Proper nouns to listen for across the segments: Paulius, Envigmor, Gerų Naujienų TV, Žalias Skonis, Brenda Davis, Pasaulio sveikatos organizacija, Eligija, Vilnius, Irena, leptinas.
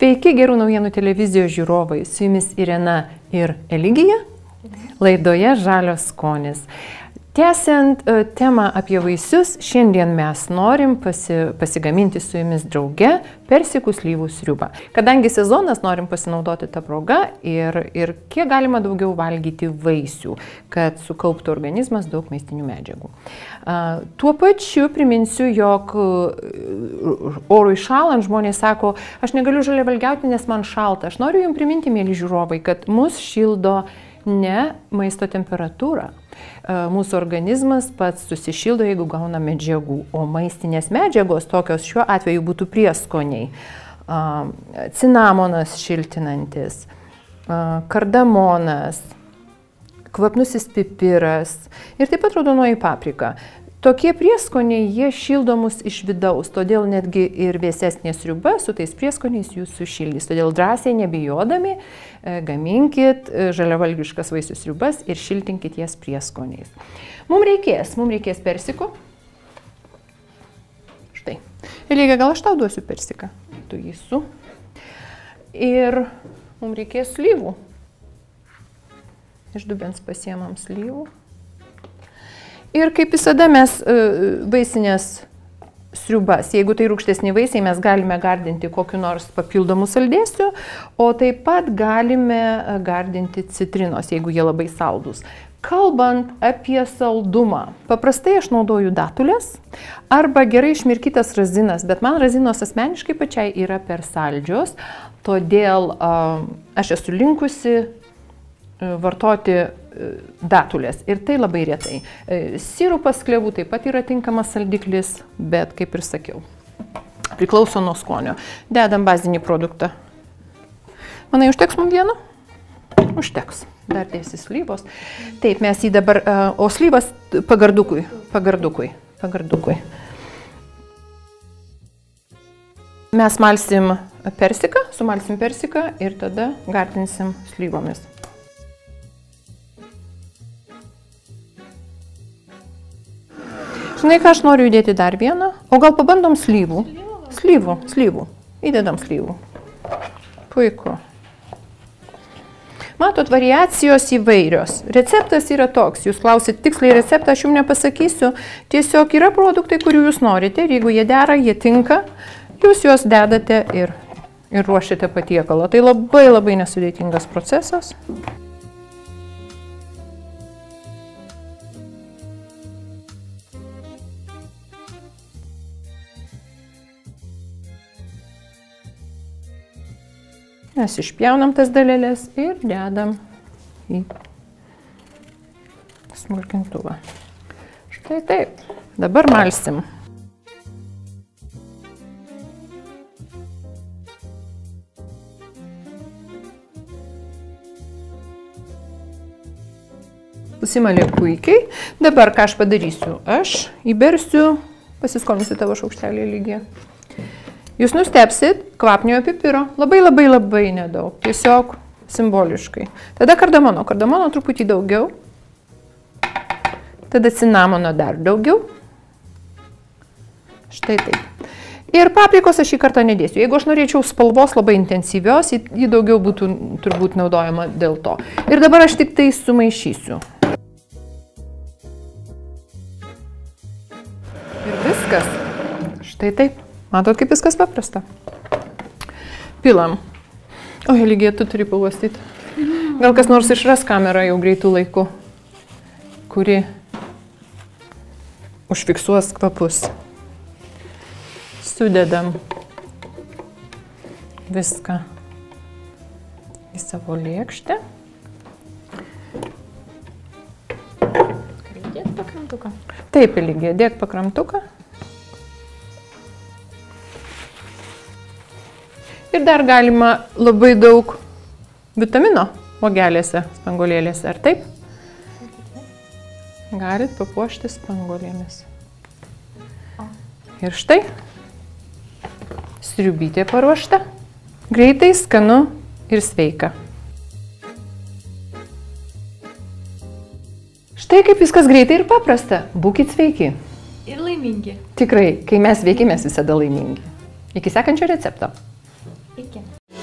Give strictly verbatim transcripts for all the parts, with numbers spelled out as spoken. Sveiki, Gerų Naujienų televizijos žiūrovai. Su jumis Irena ir Eligija. Laidoje Žalias Skonis. Tęsiant temą apie vaisius, šiandien mes norim pasi, pasigaminti su jumis drauge persikų slyvų sriubą. Kadangi sezonas, norim pasinaudoti tą progą ir, ir kiek galima daugiau valgyti vaisių, kad sukauptų organizmas daug maistinių medžiagų. Tuo pačiu priminsiu, jog orui šalant žmonės sako, aš negaliu žaliavalgiauti, nes man šalta. Aš noriu jums priminti, mėly žiūrovai, kad mus šildo ne maisto temperatūra. Mūsų organizmas pats susišildo, jeigu gauna medžiagų, o maistinės medžiagos tokios šiuo atveju būtų prieskoniai. Cinamonas šiltinantis, kardamonas, kvapnusis pipiras ir taip pat raudonoji paprika. Tokie prieskoniai, jie šildomus iš vidaus, todėl netgi ir vėsesnė sriuba su tais prieskoniais jūs sušildys. Todėl drąsiai, nebijodami, gaminkit žaliavalgiškas vaisių sriubas ir šiltinkit jas prieskoniais. Mums reikės, mums reikės persikų. Štai. Eligija, gal aš tau duosiu persiką? Tu jį su. Ir mums reikės slyvų. Iš dubens pasiemam slyvų. Ir kaip visada mes vaisinės sriubas, jeigu tai rūgštesni vaisiai, mes galime gardinti kokiu nors papildomu saldėsiu, o taip pat galime gardinti citrinos, jeigu jie labai saldus. Kalbant apie saldumą, paprastai aš naudoju datulės arba gerai išmirkytas razinas, bet man razinos asmeniškai pačiai yra per saldžios, todėl aš esu linkusi vartoti datulės ir tai labai retai. Sirupas klevų taip pat yra tinkamas saldiklis, bet kaip ir sakiau, priklauso nuo skonio. Dedam bazinį produktą. Manai, užteks mums vieno? Užteks. Dar dėsi slyvos. Taip, mes jį dabar, o slyvas pagardukui, pagardukui, pagardukui. Mes malsim persiką, sumalsim persiką ir tada gardinsim slyvomis. Žinai, ką aš noriu įdėti dar vieną, o gal pabandom slyvų. Slyvų, slyvų. Įdedam slyvų. Puiku. Matot, variacijos įvairios. Receptas yra toks. Jūs klausit tiksliai receptą, aš jums nepasakysiu. Tiesiog yra produktai, kurių jūs norite ir jeigu jie dera, jie tinka, jūs juos dedate ir, ir ruošiate patiekalą. Tai labai labai nesudėtingas procesas. Mes išpjaunam tas dalelės ir dedam į smulkintuvą. Štai taip. Dabar malsim. Susimalė puikiai. Dabar ką aš padarysiu? Aš įbersiu, pasiskolinsiu tavo šaukštelį lygiai. Jūs nustepsit kvapniojo pipiro, labai labai labai nedaug, tiesiog simboliškai. Tada kardamono, kardamono truputį daugiau, tada cinamono dar daugiau, štai taip. Ir paprikos aš šį kartą nedėsiu, jeigu aš norėčiau spalvos labai intensyvios, ji daugiau būtų turbūt naudojama dėl to. Ir dabar aš tik tai sumaišysiu. Ir viskas, štai taip. Matot, kaip viskas paprasta. Pilam. O, Eligija, tu turi pauostyti. Gal kas nors išras kamerą jau greitų laikų, kuri užfiksuos kvapus. Sudedam viską į savo lėkštę. Dėk pakramtuką. Taip, Eligija, dėk pakramtuką. Ir dar galima labai daug vitamino uogelėse, spanguolėlėse, ar taip? Galit papuošti spanguolėmis. Ir štai, sriubytė paruošta. Greitai, skanu ir sveika. Štai kaip viskas greitai ir paprasta. Būkit sveiki. Ir laimingi. Tikrai, kai mes sveiki, mes visada laimingi. Iki sekančio recepto. Thank you.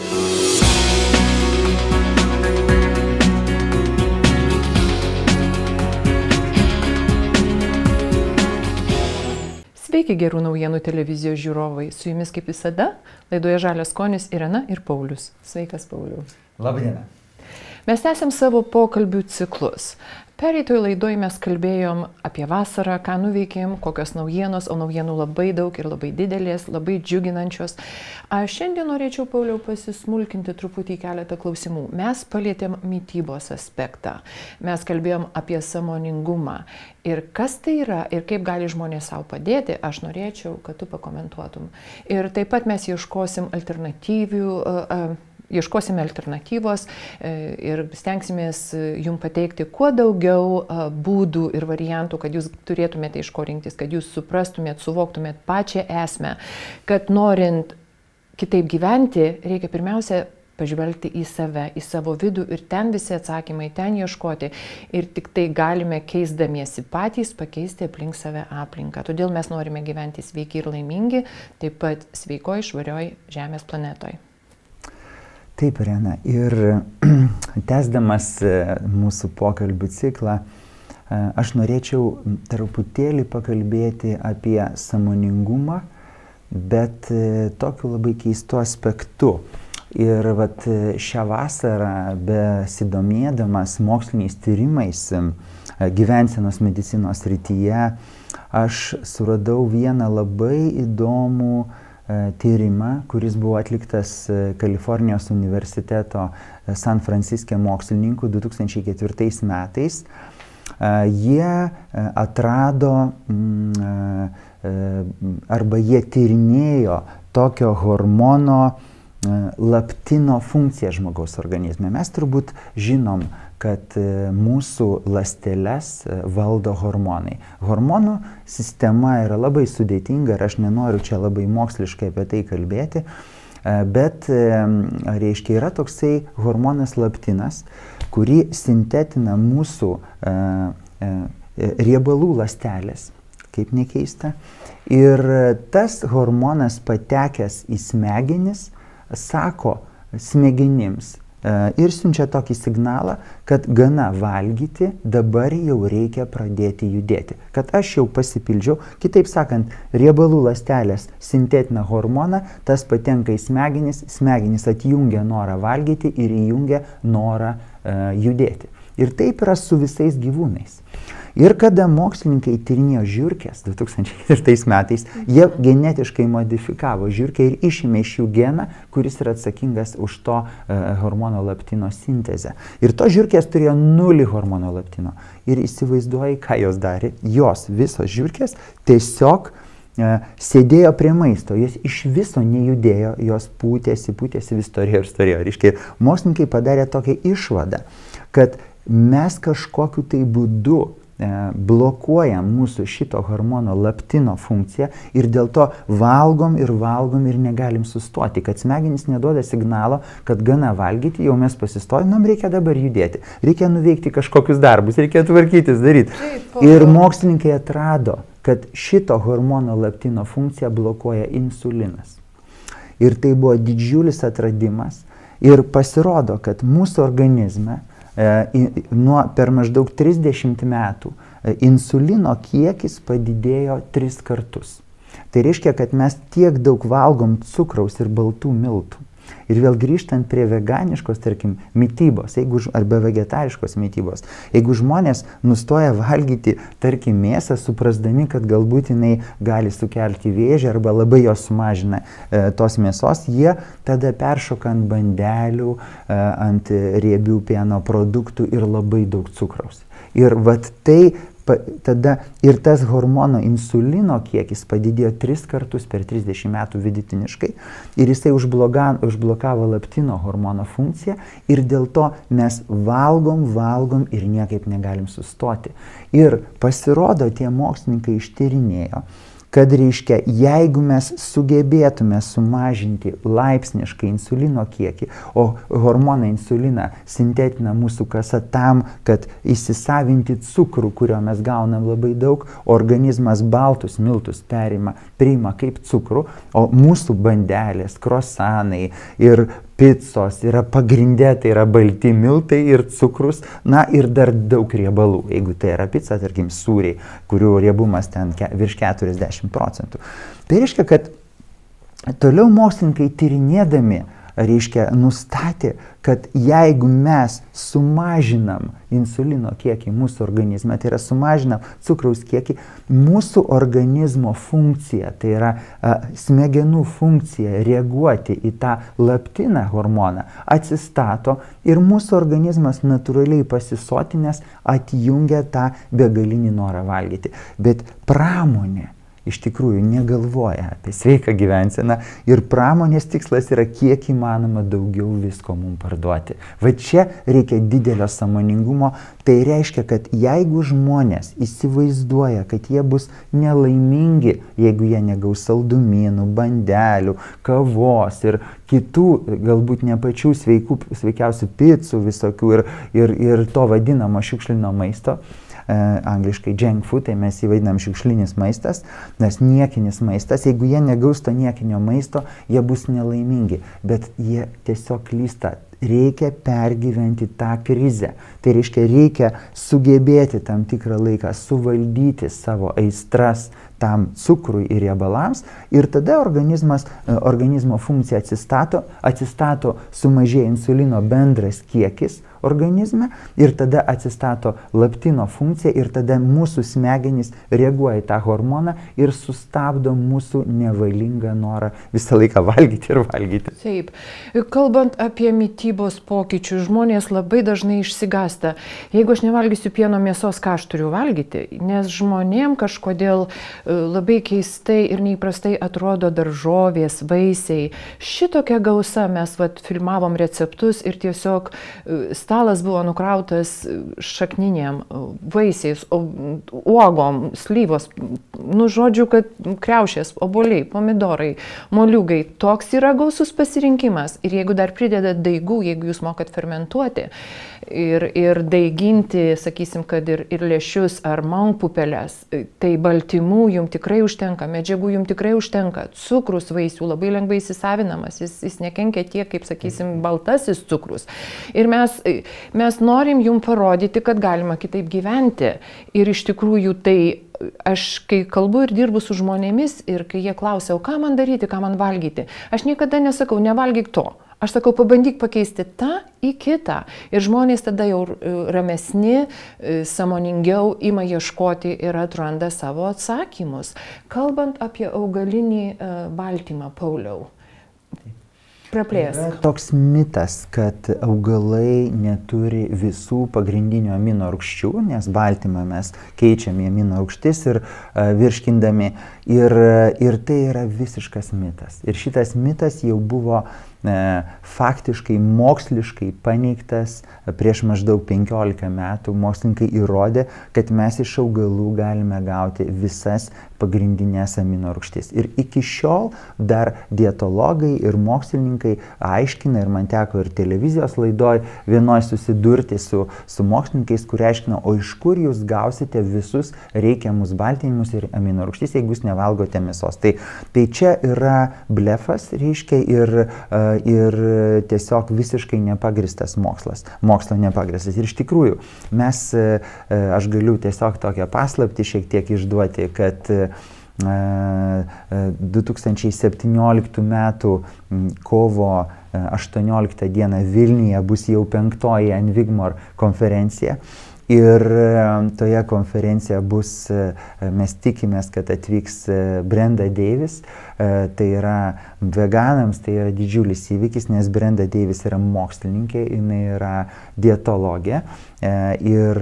Sveiki, Gerų Naujienų televizijos žiūrovai. Su jumis kaip visada laidoje Žalias Skonis, Irena ir Paulius. Sveikas, Paulius. Labą dieną. Mes tęsiam savo pokalbių ciklus. Pereitoje laidoje mes kalbėjom apie vasarą, ką nuveikėm, kokios naujienos, o naujienų labai daug ir labai didelės, labai džiuginančios. Aš šiandien norėčiau, Pauliau, pasismulkinti truputį keletą klausimų. Mes palietėm mitybos aspektą, mes kalbėjom apie sąmoningumą. Ir kas tai yra ir kaip gali žmonės savo padėti, aš norėčiau, kad tu pakomentuotum. Ir taip pat mes ieškosim alternatyvių, uh, uh, Ieškosime alternatyvos ir stengsimės jums pateikti kuo daugiau būdų ir variantų, kad jūs turėtumėte iš ko rinktis, kad jūs suprastumėt, suvoktumėt pačią esmę, kad norint kitaip gyventi, reikia pirmiausia pažvelgti į save, į savo vidų ir ten visi atsakymai, ten ieškoti. Ir tik tai galime keisdamiesi patys pakeisti aplink save aplinką. Todėl mes norime gyventi sveiki ir laimingi, taip pat sveikoj, švarioj Žemės planetoj. Taip, Irena. Ir tęsdamas mūsų pokalbių ciklą, aš norėčiau truputėlį pakalbėti apie sąmoningumą, bet tokiu labai keistu aspektu. Ir vat šią vasarą, besidomėdamas moksliniais tyrimais gyvensenos medicinos srityje, aš suradau vieną labai įdomų tyrimą, kuris buvo atliktas Kalifornijos universiteto San Franciske mokslininkų du tūkstančiai ketvirtais metais. Jie atrado arba jie tyrinėjo tokio hormono leptino funkciją žmogaus organizme. Mes turbūt žinom, kad mūsų ląsteles valdo hormonai. Hormonų sistema yra labai sudėtinga ir aš nenoriu čia labai moksliškai apie tai kalbėti, bet, reiškia, yra toksai hormonas leptinas, kurį sintetina mūsų riebalų ląstelės, kaip nekeista. Ir tas hormonas patekęs į smegenis, sako smegenims ir siunčia tokį signalą, kad gana valgyti, dabar jau reikia pradėti judėti. Kad aš jau pasipildžiau, kitaip sakant, riebalų ląstelės sintetina hormoną, tas patenka į smegenis, smegenis atjungia norą valgyti ir įjungia norą e, judėti. Ir taip yra su visais gyvūnais. Ir kada mokslininkai tyrinėjo žiurkės du tūkstančiai ketvirtais metais, jie genetiškai modifikavo žiurkę ir išėmė iš jų geną, kuris yra atsakingas už to e, hormono leptino sintezę. Ir to žiurkės turėjo nulį hormono leptino. Ir įsivaizduoji, ką jos darė. Jos visos žiurkės tiesiog e, sėdėjo prie maisto, jos iš viso nejudėjo, jos pūtėsi, pūtėsi, vis storėjo ir storėjo. Reiškia, mokslininkai padarė tokią išvadą, kad mes kažkokiu tai būdu blokuoja mūsų šito hormono leptino funkciją ir dėl to valgom ir valgom ir negalim sustoti, kad smegenys neduoda signalo, kad gana valgyti, jau mes pasistojinom, reikia dabar judėti, reikia nuveikti kažkokius darbus, reikia tvarkytis, daryti. Ir mokslininkai atrado, kad šito hormono leptino funkciją blokuoja insulinas. Ir tai buvo didžiulis atradimas ir pasirodo, kad mūsų organizme Nuo per maždaug trisdešimt metų insulino kiekis padidėjo tris kartus. Tai reiškia, kad mes tiek daug valgom cukraus ir baltų miltų. Ir vėl grįžtant prie veganiškos, tarkim, mitybos, jeigu, arba vegetariškos mitybos, jeigu žmonės nustoja valgyti, tarkim, mėsą, suprasdami, kad galbūt jinai gali sukelti vėžį arba labai jos sumažina e, tos mėsos, jie tada peršoka ant bandelių, e, ant riebių pieno produktų ir labai daug cukraus. Ir vat tai pa, tada ir tas hormono insulino kiekis padidėjo tris kartus per trisdešimt metų vidutiniškai ir jisai užbloga, užblokavo leptino hormono funkciją ir dėl to mes valgom, valgom ir niekaip negalim sustoti. Ir pasirodo, tie mokslininkai ištyrinėjo, kad reiškia, jeigu mes sugebėtume sumažinti laipsniškai insulino kiekį, o hormoną insuliną sintetina mūsų kasa tam, kad įsisavinti cukrų, kurio mes gaunam labai daug, organizmas baltus miltus perima, priima kaip cukrų, o mūsų bandelės, krosanai ir picos, yra pagrindė, tai yra balti miltai ir cukrus, na ir dar daug riebalų. Jeigu tai yra pica, tarkim, sūriai, kurių riebumas ten virš keturiasdešimt procentų. Tai reiškia, kad toliau mokslininkai tyrinėdami, reiškia, nustatė, kad jeigu mes sumažinam insulino kiekį mūsų organizme, tai yra sumažinam cukraus kiekį, mūsų organizmo funkcija, tai yra a, smegenų funkcija reaguoti į tą leptiną hormoną, atsistato ir mūsų organizmas natūraliai pasisotinęs atjungia tą begalinį norą valgyti. Bet pramonė iš tikrųjų negalvoja apie sveiką gyvenseną ir pramonės tikslas yra kiek įmanoma daugiau visko mums parduoti. Va čia reikia didelio sąmoningumo, tai reiškia, kad jeigu žmonės įsivaizduoja, kad jie bus nelaimingi, jeigu jie negaus saldumynų, bandelių, kavos ir kitų, galbūt ne pačių sveikų, sveikiausių picų visokių ir, ir, ir to vadinamo šiukšlinio maisto, angliškai junk food, tai mes jį vadinam šiukšlinis maistas, nes niekinis maistas, jeigu jie negaus to niekinio maisto, jie bus nelaimingi, bet jie tiesiog klysta. Reikia pergyventi tą krizę, tai reiškia, reikia sugebėti tam tikrą laiką suvaldyti savo aistras tam cukrui ir riebalams ir tada organizmas, organizmo funkcija atsistato, atsistato sumažėja insulino bendras kiekis organizme ir tada atsistato leptino funkcija ir tada mūsų smegenys reaguoja į tą hormoną ir sustabdo mūsų nevalingą norą visą laiką valgyti ir valgyti. Taip, kalbant apie mitybos pokyčių, žmonės labai dažnai išsigąsta. Jeigu aš nevalgysiu pieno mėsos, ką aš turiu valgyti? Nes žmonėm kažkodėl labai keistai ir neįprastai atrodo daržovės, vaisiai. Šitokia gausa, mes vat, filmavom receptus ir tiesiog stalas buvo nukrautas šakninėm, vaisiais, uogom, slyvos, nu žodžiu, kad kriaušės, obuoliai, pomidorai, moliūgai. Toks yra gausus pasirinkimas. Ir jeigu dar pridedat daigų, jeigu jūs mokat fermentuoti ir, ir daiginti, sakysim, kad ir, ir lėšius ar maunpupeles, tai baltymų jums tikrai užtenka, medžiagų jums tikrai užtenka, cukrus vaisių labai lengvai įsisavinamas, jis, jis nekenkia tiek, kaip, sakysim, baltasis cukrus. Ir mes, mes norim jums parodyti, kad galima kitaip gyventi. Ir iš tikrųjų tai aš, kai kalbu ir dirbu su žmonėmis ir kai jie klausia, o ką man daryti, ką man valgyti, aš niekada nesakau, nevalgyk to. Aš sakau, pabandyk pakeisti tą į kitą. Ir žmonės tada jau ramesni, sąmoningiau ima ieškoti ir atranda savo atsakymus. Kalbant apie augalinį baltymą, Pauliau, praplėsk. Yra toks mitas, kad augalai neturi visų pagrindinių amino rūgščių, nes baltymą mes keičiam į amino rūgštis ir virškindami. Ir, ir tai yra visiškas mitas. Ir šitas mitas jau buvo faktiškai moksliškai paneigtas prieš maždaug penkiolika metų. Mokslininkai įrodė, kad mes iš augalų galime gauti visas pagrindinės amino rūgštis. Ir iki šiol dar dietologai ir mokslininkai aiškina, ir man teko ir televizijos laidoj vienoj susidurti su, su mokslininkais, kurie aiškina, o iš kur jūs gausite visus reikiamus baltymus ir amino rūgštis, jeigu jūs nevalgote mėsos. Tai, tai čia yra blefas, reiškia, ir ir tiesiog visiškai nepagristas mokslas, mokslo nepagristas. Ir iš tikrųjų, mes, aš galiu tiesiog tokią paslaptį šiek tiek išduoti, kad du tūkstančiai septynioliktų metų kovo aštuonioliktą dieną Vilniuje bus jau penktoji Envigmor konferencija. Ir toje konferencijoje bus, mes tikimės, kad atvyks Brenda Davis, tai yra veganams, tai yra didžiulis įvykis, nes Brenda Davis yra mokslininkė, jinai yra dietologė ir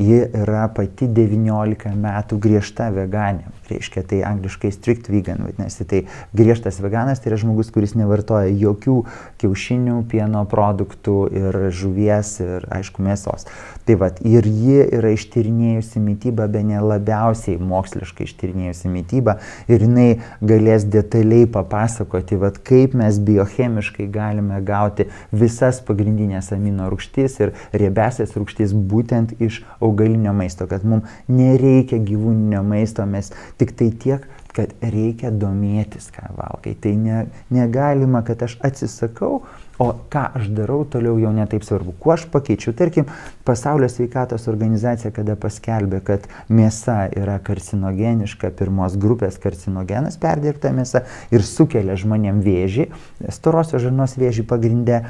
ji yra pati devyniolika metų griežta veganė, reiškia, tai angliškai strict vegan, vadinasi, tai griežtas veganas, tai yra žmogus, kuris nevartoja jokių kiaušinių, pieno produktų ir žuvies ir, aišku, mėsos. Tai va, ir ji yra ištyrinėjusi mitybą, be ne labiausiai moksliškai ištyrinėjusi mitybą ir jinai galės detaliai papasakoti, va, kaip mes biochemiškai galime gauti visas pagrindinės amino rūgštis ir riebesias rūgštis būtent iš augalinio maisto, kad mums nereikia gyvūninio maisto, mes tik tai tiek, kad reikia domėtis, ką valgai. Tai ne, negalima, kad aš atsisakau, o ką aš darau toliau jau netaip svarbu. Kuo aš pakeičiu? Tarkim, Pasaulio sveikatos organizacija kada paskelbė, kad mėsa yra karcinogeniška, pirmos grupės karcinogenas perdirbta mėsa ir sukelia žmonėm vėžį, storosios žarnos vėžį pagrinde.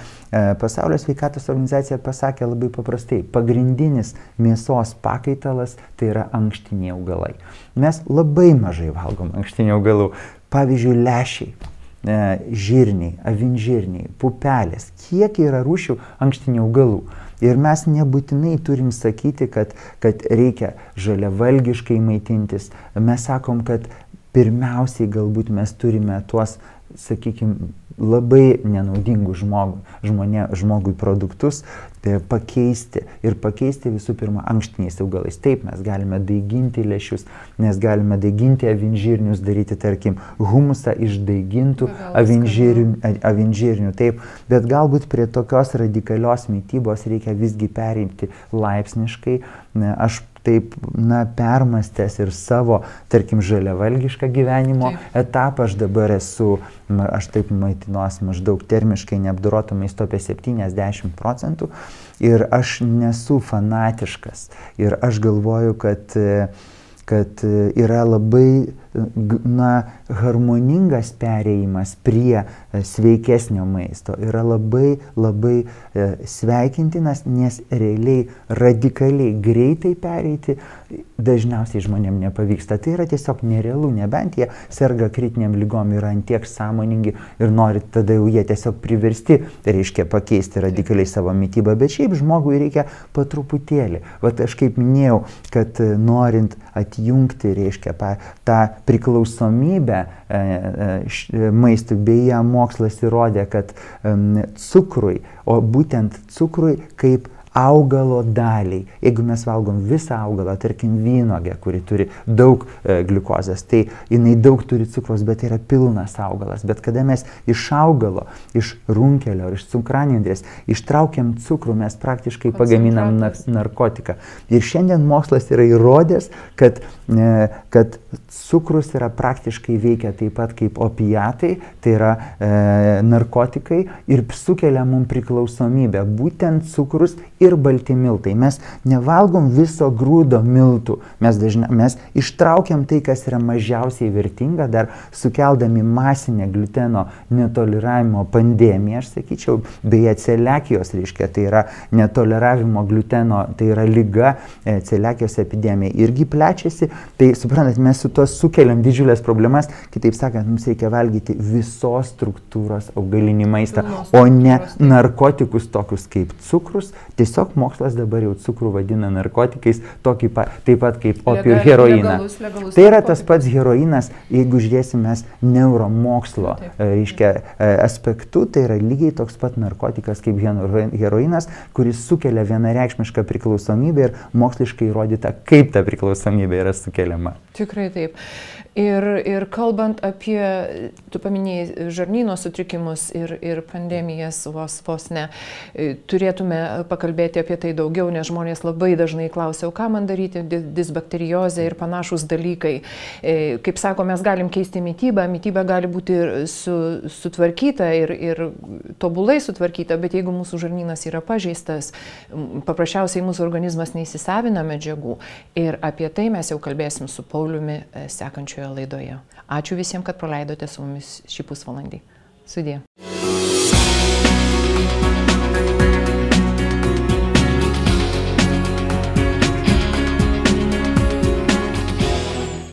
Pasaulio sveikatos organizacija pasakė labai paprastai, pagrindinis mėsos pakaitalas tai yra ankštiniai augalai. Mes labai mažai valgom ankštinių augalų, pavyzdžiui, lešiai, žirniai, avinžirniai, pupelės, kiek yra rūšių ankštinių augalų. Ir mes nebūtinai turim sakyti, kad, kad reikia žaliavalgiškai maitintis. Mes sakom, kad pirmiausiai galbūt mes turime tuos, sakykime, labai nenaudingų žmogų, žmonė, žmogui produktus tai pakeisti ir pakeisti visų pirma ankštiniais augalais. Taip, mes galime daiginti lešius, nes galime daiginti avinžirnius, daryti, tarkim, humusą iš daigintų avinžirnių, taip, bet galbūt prie tokios radikalios mitybos reikia visgi perimti laipsniškai. Aš taip, na, permastęs ir savo, tarkim, žaliavalgišką gyvenimo taip. Etapą, aš dabar esu, aš taip maitinuos maždaug termiškai neapdoroto maisto apie septyniasdešimt procentų ir aš nesu fanatiškas ir aš galvoju, kad, kad yra labai, na, harmoningas perėjimas prie sveikesnio maisto yra labai, labai sveikintinas, nes realiai radikaliai greitai pereiti dažniausiai žmonėm nepavyksta. Tai yra tiesiog nerealu, nebent jie serga kritiniam lygom, yra antiek sąmoningi ir nori, tada jau jie tiesiog priversti, reiškia, pakeisti radikaliai savo mitybą, bet šiaip žmogui reikia po truputėlį. Vat aš kaip minėjau, kad norint atjungti, reiškia, tą priklausomybę maistui, beje, mokslas įrodė, kad cukrui, o būtent cukrui kaip augalo daliai, jeigu mes valgom visą augalą, tarkim vynuogę, kuri turi daug gliukozės, tai jinai daug turi cukros, bet tai yra pilnas augalas, bet kada mes iš augalo, iš runkelio, iš cukranendrės ištraukiam cukrų, mes praktiškai pagaminam narkotiką. Ir šiandien mokslas yra įrodęs, kad, kad cukrus yra praktiškai veikia taip pat kaip opiatai, tai yra e, narkotikai ir sukelia mums priklausomybę, būtent cukrus ir balti miltai. Mes nevalgom viso grūdo miltų, mes, dažna, mes ištraukiam tai, kas yra mažiausiai vertinga, dar sukeldami masinę gluteno netoleravimo pandemiją, aš sakyčiau, beje, celiakijos, reiškia, tai yra netoleravimo gluteno, tai yra liga, celiakijos epidemija irgi plečiasi, tai suprantat, mes su to sukeliam didžiulės problemas, kitaip sakant, mums reikia valgyti visos struktūros augalinį maistą, o ne narkotikus tokius kaip cukrus. Tiesiog mokslas dabar jau cukrų vadina narkotikais, tokį pa, taip pat kaip opijų ir heroiną. Legalus, legalus tai yra narkotikai. Tas pats heroinas, jeigu žiūrėsime neuromokslo reiškia, aspektu, tai yra lygiai toks pat narkotikas kaip heroinas, kuris sukelia vienareikšmišką priklausomybę ir moksliškai įrodyta, kaip ta priklausomybė yra sukeliama. Tikrai taip. Ir, ir kalbant apie, tu paminėjai, žarnyno sutrikimus ir, ir pandemijas, vos, vos ne, turėtume pakalbėti apie tai daugiau, nes žmonės labai dažnai klausia, ką man daryti, disbakteriozė ir panašus dalykai. Kaip sako, mes galim keisti mitybą, mityba gali būti ir su, sutvarkyta ir, ir tobulai sutvarkyta, bet jeigu mūsų žarnynas yra pažeistas, paprasčiausiai mūsų organizmas neįsisavina medžiagų. Ir apie tai mes jau kalbėsim su Pauliumi sekančioje laidoje. Ačiū visiems, kad praleidote su mumis šį pusvalandį. Sudie.